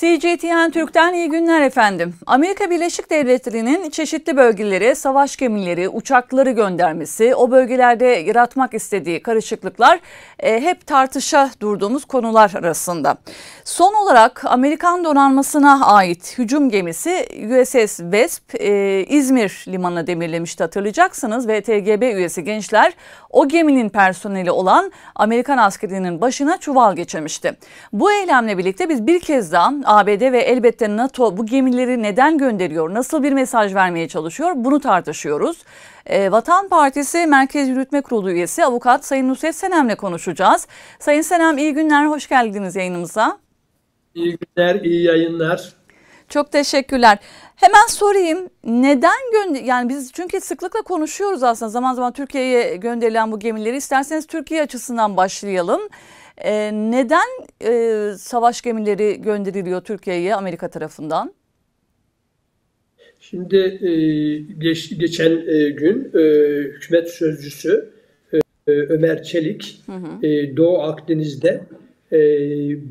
CGTN Türk'ten iyi günler efendim. Amerika Birleşik Devletleri'nin çeşitli bölgelere savaş gemileri, uçakları göndermesi, o bölgelerde yaratmak istediği karışıklıklar hep tartışa durduğumuz konular arasında. Son olarak Amerikan donanmasına ait hücum gemisi USS Wasp İzmir limanına demirlemişti, hatırlayacaksınız. VTGB üyesi gençler o geminin personeli olan Amerikan askerinin başına çuval geçirmişti. Bu eylemle birlikte biz bir kez daha ABD ve elbette NATO bu gemileri neden gönderiyor, nasıl bir mesaj vermeye çalışıyor, bunu tartışıyoruz. Vatan Partisi Merkez Yürütme Kurulu üyesi avukat Sayın Nusret Senem'le konuşacağız. Sayın Senem, iyi günler, hoş geldiniz yayınımıza. İyi günler, iyi yayınlar. Çok teşekkürler. Hemen sorayım, neden yani biz çünkü sıklıkla konuşuyoruz aslında zaman zaman Türkiye'ye gönderilen bu gemileri. İsterseniz Türkiye açısından başlayalım. Neden savaş gemileri gönderiliyor Türkiye'ye Amerika tarafından? Şimdi geçen gün hükümet sözcüsü Ömer Çelik, hı hı, Doğu Akdeniz'de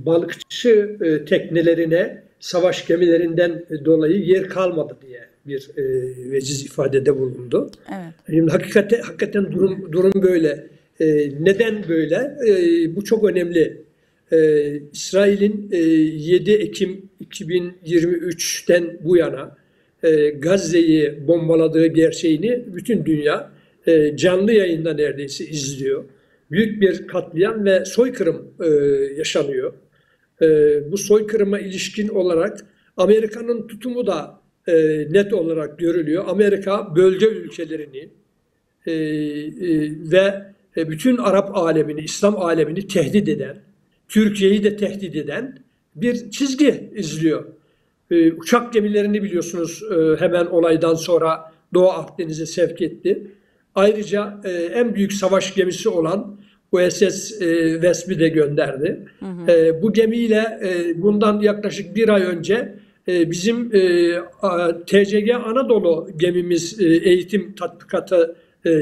balıkçı teknelerine savaş gemilerinden dolayı yer kalmadı diye bir veciz ifadede bulundu. Evet. Şimdi hakikaten durum böyle. Neden böyle? Bu çok önemli. İsrail'in 7 Ekim 2023'ten bu yana Gazze'yi bombaladığı gerçeğini bütün dünya canlı yayında neredeyse izliyor. Büyük bir katliam ve soykırım yaşanıyor. Bu soykırıma ilişkin olarak Amerika'nın tutumu da net olarak görülüyor. Amerika bölge ülkelerini ve bütün Arap alemini, İslam alemini tehdit eden, Türkiye'yi de tehdit eden bir çizgi izliyor. Uçak gemilerini biliyorsunuz hemen olaydan sonra Doğu Akdeniz'e sevk etti. Ayrıca en büyük savaş gemisi olan USS Wasp'i de gönderdi. Hı hı. Bu gemiyle bundan yaklaşık bir ay önce bizim TCG Anadolu gemimiz eğitim tatbikatı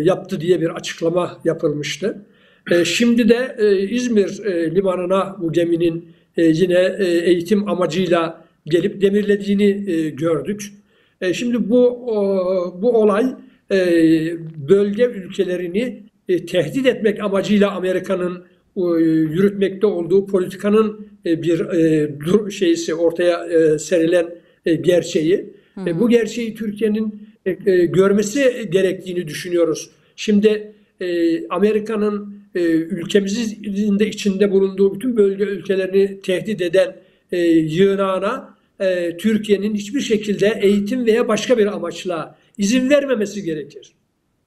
yaptı diye bir açıklama yapılmıştı. Şimdi de İzmir limanına bu geminin yine eğitim amacıyla gelip demirlediğini gördük. Şimdi bu olay bölge ülkelerini tehdit etmek amacıyla Amerika'nın yürütmekte olduğu politikanın bir şeysi ortaya serilen gerçeği. Hı-hı. Bu gerçeği Türkiye'nin görmesi gerektiğini düşünüyoruz. Şimdi Amerika'nın ülkemizin de içinde bulunduğu bütün bölge ülkelerini tehdit eden yığınağına Türkiye'nin hiçbir şekilde eğitim veya başka bir amaçla izin vermemesi gerekir.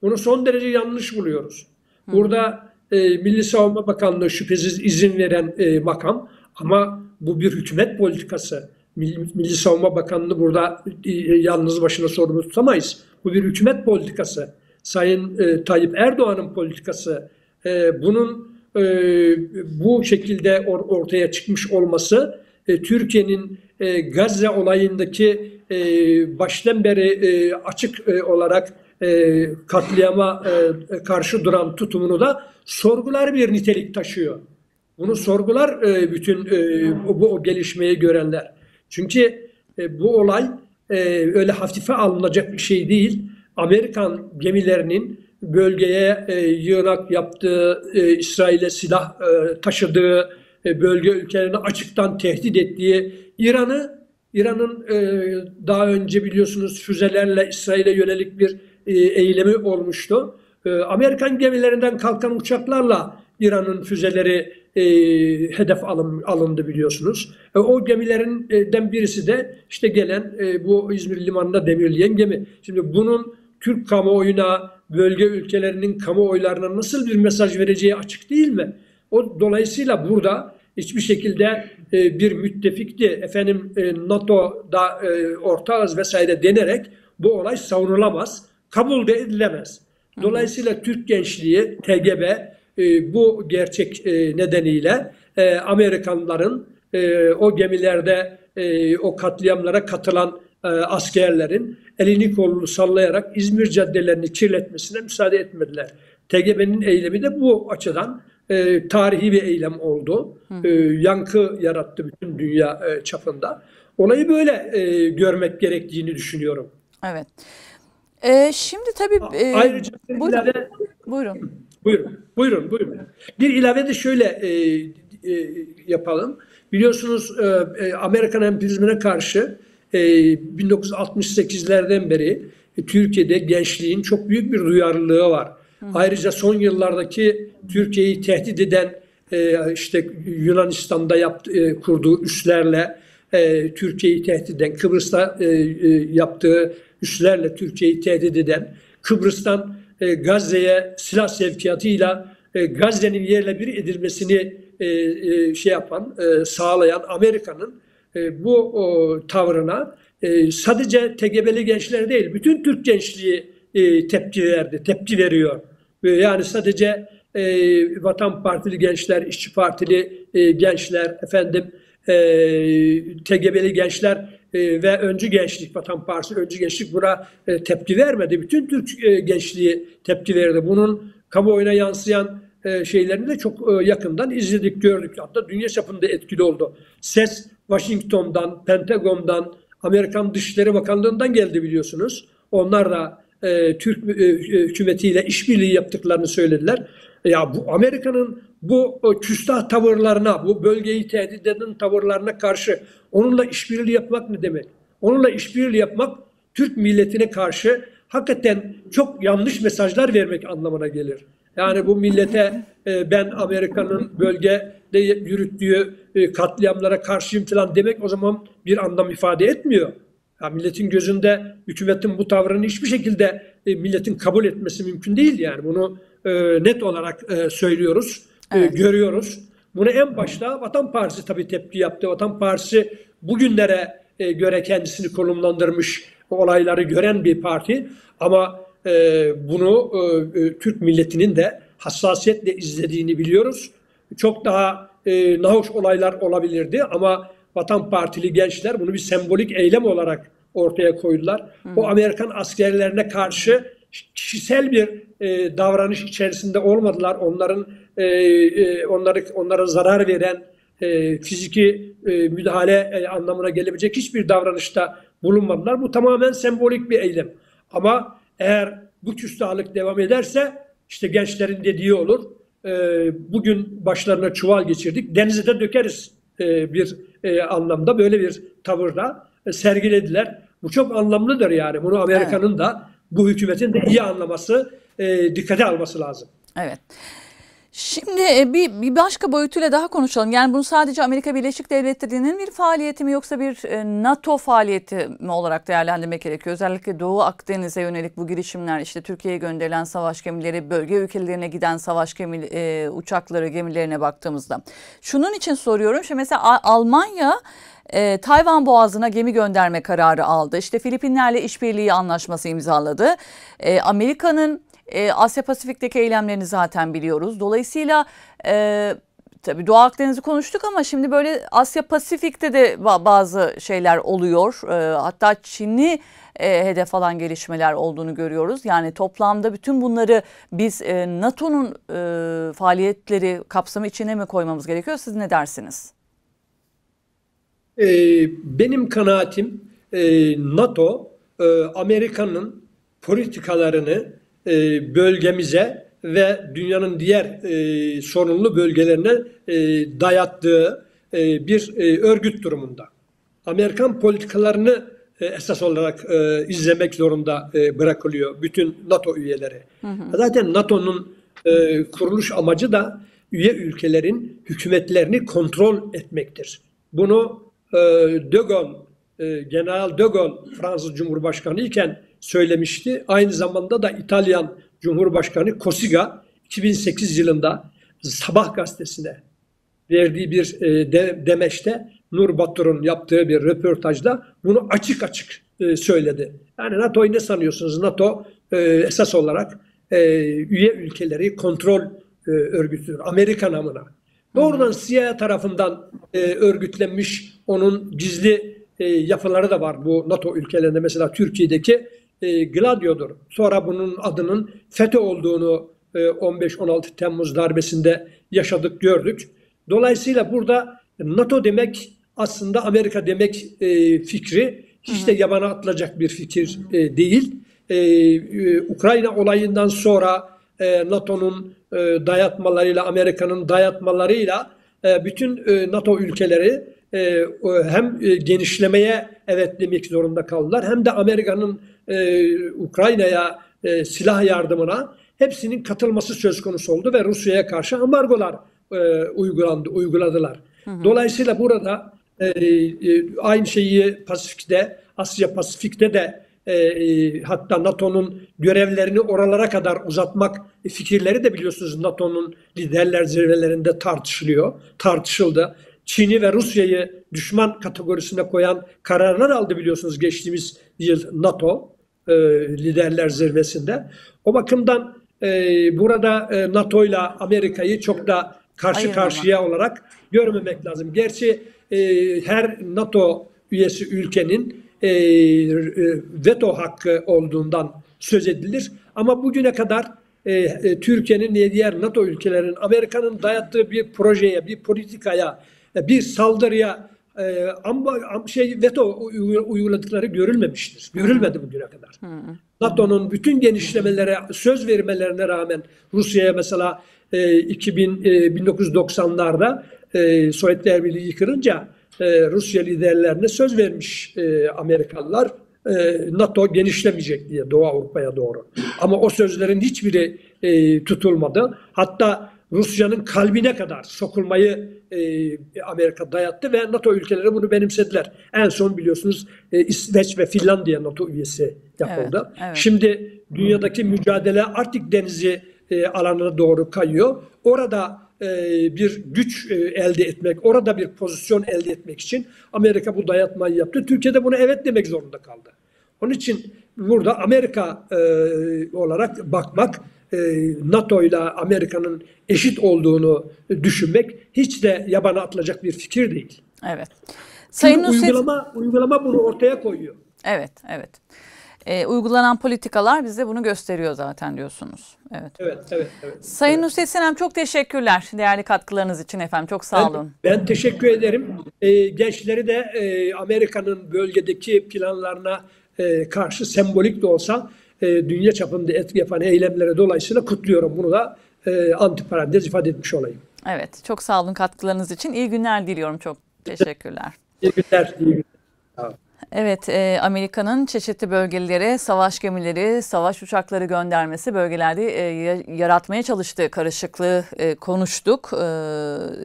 Bunu son derece yanlış buluyoruz. Burada Milli Savunma Bakanlığı şüphesiz izin veren makam, ama bu bir hükümet politikası. Milli Savunma Bakanlığı burada yalnız başına sorumlu tutamayız. Bu bir hükümet politikası. Sayın Tayyip Erdoğan'ın politikası. Bunun bu şekilde ortaya çıkmış olması Türkiye'nin Gazze olayındaki baştan beri açık olarak katliama karşı duran tutumunu da sorgular bir nitelik taşıyor. Bunu sorgular bütün bu gelişmeyi görenler. Çünkü bu olay öyle hafife alınacak bir şey değil. Amerikan gemilerinin bölgeye yığınak yaptığı, İsrail'e silah taşıdığı, bölge ülkelerini açıktan tehdit ettiği, İran'ın daha önce biliyorsunuz füzelerle İsrail'e yönelik bir eylemi olmuştu. Amerikan gemilerinden kalkan uçaklarla İran'ın füzeleri hedef alındı biliyorsunuz. O gemilerinden birisi de işte gelen bu İzmir limanına demirleyen gemi. Şimdi bunun Türk kamuoyuna, bölge ülkelerinin kamuoylarına nasıl bir mesaj vereceği açık değil mi? Dolayısıyla burada hiçbir şekilde bir müttefikti, efendim NATO'da ortağız vesaire denerek bu olay savunulamaz, kabul de edilemez. Dolayısıyla Türk gençliği, TGB bu gerçek nedeniyle Amerikanların o gemilerde o katliamlara katılan askerlerin elini kolunu sallayarak İzmir caddelerini kirletmesine müsaade etmediler. TGB'nin eylemi de bu açıdan tarihi bir eylem oldu. Yankı yarattı bütün dünya çapında. Olayı böyle görmek gerektiğini düşünüyorum. Evet. Şimdi tabii... ayrıca buyurun. İlave... Buyurun. Buyurun. Bir ilave de şöyle yapalım. Biliyorsunuz Amerikan emperyalizmine karşı 1968'lerden beri Türkiye'de gençliğin çok büyük bir duyarlılığı var. Ayrıca son yıllardaki Türkiye'yi tehdit eden işte Yunanistan'da kurduğu üslerle Türkiye'yi tehdit eden, Kıbrıs'ta yaptığı üslerle Türkiye'yi tehdit eden, Kıbrıs'tan Gazze'ye silah sevkiyatıyla Gazze'nin yerle bir edilmesini sağlayan Amerika'nın bu tavrına sadece TGB'li gençler değil, bütün Türk gençliği tepki verdi, tepki veriyor. Yani sadece Vatan Partili gençler, İşçi Partili gençler, TGB'li gençler ve Öncü Gençlik, Vatan Partisi Öncü Gençlik buna tepki vermedi. Bütün Türk gençliği tepki verdi. Bunun kamuoyuna yansıyan şeylerini de çok yakından izledik, gördük. Hatta dünya çapında etkili oldu. Ses Washington'dan, Pentagon'dan, Amerikan Dışişleri Bakanlığı'ndan geldi biliyorsunuz. Onlar da Türk hükümetiyle işbirliği yaptıklarını söylediler. Ya bu Amerika'nın bu küstah tavırlarına, bu bölgeyi tehdit eden tavırlarına karşı onunla işbirliği yapmak ne demek? Onunla işbirliği yapmak Türk milletine karşı hakikaten çok yanlış mesajlar vermek anlamına gelir. Yani bu millete ben Amerika'nın bölgede yürüttüğü katliamlara karşıyım falan demek o zaman bir anlam ifade etmiyor. Ya milletin gözünde hükümetin bu tavrını hiçbir şekilde milletin kabul etmesi mümkün değil yani. Bunu net olarak söylüyoruz, evet, görüyoruz. Bunu en başta Vatan Partisi tabii tepki yaptı. Vatan Partisi bugünlere göre kendisini konumlandırmış, olayları gören bir parti. Ama bunu Türk milletinin de hassasiyetle izlediğini biliyoruz. Çok daha nahoş olaylar olabilirdi ama Vatan Partili gençler bunu bir sembolik eylem olarak ortaya koydular. O Amerikan askerlerine karşı kişisel bir davranış içerisinde olmadılar. Onlara zarar veren fiziki müdahale anlamına gelebilecek hiçbir davranışta bulunmadılar. Bu tamamen sembolik bir eylem. Ama eğer bu küstahlık devam ederse işte gençlerin dediği olur. Bugün başlarına çuval geçirdik, denize de dökeriz bir anlamda böyle bir tavırda sergilediler. Bu çok anlamlıdır yani. Bunu Amerika'nın da bu hükümetin de iyi anlaması, dikkate alması lazım. Evet. Şimdi bir başka boyutuyla daha konuşalım. Yani bunu sadece Amerika Birleşik Devletleri'nin bir faaliyeti mi yoksa bir NATO faaliyeti mi olarak değerlendirmek gerekiyor? Özellikle Doğu Akdeniz'e yönelik bu girişimler, işte Türkiye'ye gönderilen savaş gemileri, bölge ülkelerine giden savaş uçakları, gemilerine baktığımızda. Şunun için soruyorum. Şimdi mesela Almanya Tayvan Boğazı'na gemi gönderme kararı aldı. İşte Filipinler'le işbirliği anlaşması imzaladı. Amerika'nın Asya Pasifik'teki eylemlerini zaten biliyoruz. Dolayısıyla tabii Doğu Akdeniz'i konuştuk ama şimdi böyle Asya Pasifik'te de bazı şeyler oluyor. Hatta Çin'i hedef alan gelişmeler olduğunu görüyoruz. Yani toplamda bütün bunları biz NATO'nun faaliyetleri kapsamı içine mi koymamız gerekiyor? Siz ne dersiniz? Benim kanaatim NATO Amerika'nın politikalarını bölgemize ve dünyanın diğer sorunlu bölgelerine dayattığı bir örgüt durumunda. Amerikan politikalarını esas olarak izlemek zorunda bırakılıyor bütün NATO üyeleri. Zaten NATO'nun kuruluş amacı da üye ülkelerin hükümetlerini kontrol etmektir. Bunu De Gaulle, General De Gaulle Fransız Cumhurbaşkanı iken söylemişti. Aynı zamanda da İtalyan Cumhurbaşkanı Cosiga 2008 yılında Sabah gazetesine verdiği bir demeçte, Nur Battur'un yaptığı bir röportajda bunu açık açık söyledi. Yani NATO'yu ne sanıyorsunuz? NATO esas olarak üye ülkeleri kontrol örgütüdür. Amerika namına. Doğrudan CIA tarafından örgütlenmiş, onun gizli yapıları da var bu NATO ülkelerinde. Mesela Türkiye'deki Gladio'dur. Sonra bunun adının FETÖ olduğunu 15-16 Temmuz darbesinde yaşadık, gördük. Dolayısıyla burada NATO demek aslında Amerika demek fikri hiç de yabana atılacak bir fikir değil. Ukrayna olayından sonra NATO'nun dayatmalarıyla, Amerika'nın dayatmalarıyla bütün NATO ülkeleri hem genişlemeye evet demek zorunda kaldılar, hem de Amerika'nın Ukrayna'ya silah yardımına hepsinin katılması söz konusu oldu ve Rusya'ya karşı ambargolar uyguladılar. Dolayısıyla burada aynı şeyi Pasifik'te, Asya Pasifik'te de hatta NATO'nun görevlerini oralara kadar uzatmak fikirleri de biliyorsunuz NATO'nun liderler zirvelerinde tartışıldı. Çin'i ve Rusya'yı düşman kategorisine koyan kararlar aldı biliyorsunuz geçtiğimiz yıl NATO liderler zirvesinde. O bakımdan burada NATO ile Amerika'yı çok da karşı karşıya olarak görmemek lazım. Gerçi her NATO üyesi ülkenin veto hakkı olduğundan söz edilir. Ama bugüne kadar Türkiye'nin ve diğer NATO ülkelerinin Amerika'nın dayattığı bir projeye, bir politikaya, bir saldırıya veto uyguladıkları görülmemiştir. Görülmedi bugüne kadar. NATO'nun bütün genişlemelere, söz vermelerine rağmen Rusya'ya mesela 1990'larda Sovyetler Birliği yıkılınca Rusya liderlerine söz vermiş Amerikalılar, NATO genişlemeyecek diye Doğu Avrupa'ya doğru. Ama o sözlerin hiçbiri tutulmadı. Hatta Rusya'nın kalbine kadar sokulmayı Amerika dayattı ve NATO ülkeleri bunu benimsediler. En son biliyorsunuz İsveç ve Finlandiya NATO üyesi yapıldı. Evet, evet. Şimdi dünyadaki mücadele Arktik Denizi alanına doğru kayıyor. Orada bir güç elde etmek, orada bir pozisyon elde etmek için Amerika bu dayatmayı yaptı. Türkiye de buna evet demek zorunda kaldı. Onun için burada Amerika olarak bakmak, NATO ile Amerika'nın eşit olduğunu düşünmek hiç de yabana atılacak bir fikir değil. Evet. Sayın Nusret... uygulama bunu ortaya koyuyor. Evet, evet. Uygulanan politikalar bize bunu gösteriyor zaten diyorsunuz. Evet. Evet, evet, evet. Sayın Nusret Senem, çok teşekkürler değerli katkılarınız için efendim. Çok sağ olun. Ben teşekkür ederim. Gençleri de Amerika'nın bölgedeki planlarına karşı sembolik de olsa dünya çapında etki yapan eylemlere dolayısıyla kutluyorum. Bunu da antiparantez ifade etmiş olayım. Evet, çok sağ olun katkılarınız için. İyi günler diliyorum, çok teşekkürler. İyi günler, iyi günler. Sağ olun. Evet, Amerika'nın çeşitli bölgelere savaş gemileri, savaş uçakları göndermesi, bölgelerde yaratmaya çalıştığı karışıklığı konuştuk.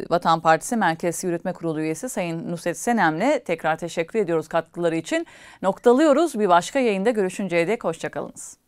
Vatan Partisi Merkez Yürütme Kurulu üyesi Sayın Nusret Senem'le tekrar teşekkür ediyoruz katkıları için. Noktalıyoruz. Bir başka yayında görüşünceye dek hoşçakalınız.